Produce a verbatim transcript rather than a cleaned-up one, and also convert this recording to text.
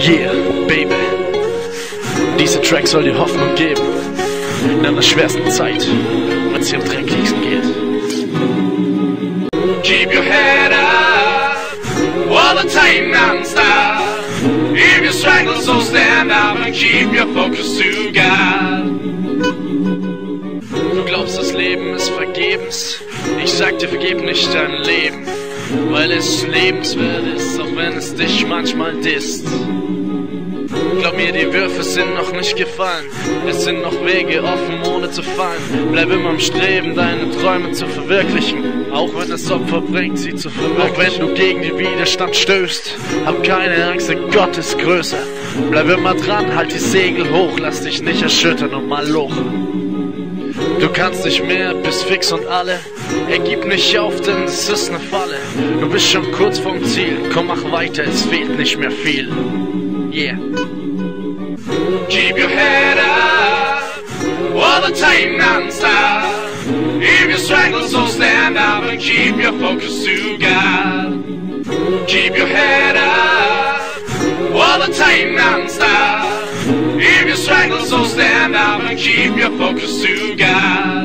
Yeah, Baby. Dieser Track soll dir Hoffnung geben. In einer schwersten Zeit, wenn's hier am dreckigsten geht. Keep your head up, all the time non-stop. If you struggle, so stand up and keep your focus to God. Du glaubst, das Leben ist vergebens. Ich sag dir, vergib nicht dein Leben, weil es lebenswert ist, auch wenn es dich manchmal disst. Glaub mir, die Würfe sind noch nicht gefallen. Es sind noch Wege offen, ohne zu fallen. Bleib immer am Streben, deine Träume zu verwirklichen, auch wenn das Opfer bringt, sie zu verwirklichen. Auch wenn du gegen den Widerstand stößt, hab keine Angst, denn Gott ist größer. Bleib immer dran, halt die Segel hoch, lass dich nicht erschüttern und malochen. Du kannst nicht mehr, bist fix und alle. Ey, gib nicht auf, denn es ist eine Falle. Du bist schon kurz vorm Ziel, komm, mach weiter, es fehlt nicht mehr viel. Yeah. Keep your head up, all the time non-stop. If you struggle, so stand up and keep your focus to God. Keep your head up, all the time non-stop. If you struggle, so stand up and keep your focus to God.